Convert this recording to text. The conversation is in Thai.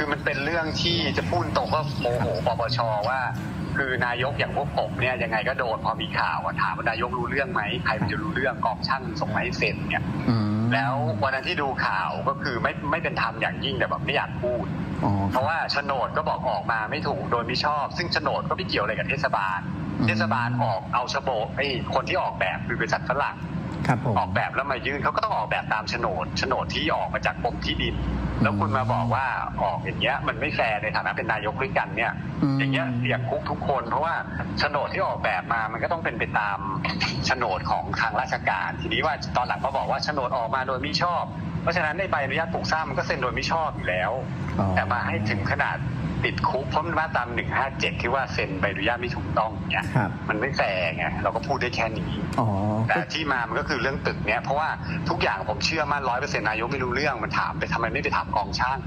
คือมันเป็นเรื่องที่จะพูดตรงก็โมโหปปช.ว่าคือนายกอย่างพวกผมเนี่ยยังไงก็โดนพอมีข่าวถามว่านายกรู้เรื่องไหมใครมันจะรู้เรื่องกองช่างส่งมาให้เซ็นเนี่ยแล้ววันนั้นที่ดูข่าวก็คือไม่เป็นธรรมอย่างยิ่งแต่แบบไม่อยากพูดเพราะว่าโฉนดก็บอกออกมาไม่ถูกโดยมิชอบซึ่งโฉนดก็ไม่เกี่ยวอะไรกับเทศบาลออกเอาฉบับไอ้คนที่ออกแบบคือบริษัทฝรั่งออกแบบแล้วมายื่นเขาก็ต้องออกแบบตามโฉนดที่ออกมาจากกรมที่ดินแล้วคุณมาบอกว่าออกอย่างเงี้ยมันไม่แฟร์ในฐานะเป็นนายกด้วยกันเนี่ยอย่างเงี้ยเสี่ยงคุกทุกคนเพราะว่าโฉนดที่ออกแบบมามันก็ต้องเป็นไปตามโฉนดของทางราชการทีนี้ว่าตอนหลังก็บอกว่าโฉนดออกมาโดยมิชอบเพราะฉะนั้นในใบอนุญาตปลูกสร้างมันก็เซ็นโดยมิชอบอยู่แล้วแต่มาให้ถึงขนาดติดคุกเพราะมาตรา 157 ที่ว่าเซ็นใบอนุญาตไม่ถูกต้องเนี่ยมันไม่แฟร์ไงเราก็พูดได้แค่นี้แต่ที่มามันก็คือเรื่องตึกเนี่ยเพราะว่าทุกอย่างผมเชื่อมั่น 100% นายกไม่รู้เรื่องมันถามไปทำไมไม่ไปถามกองช่าง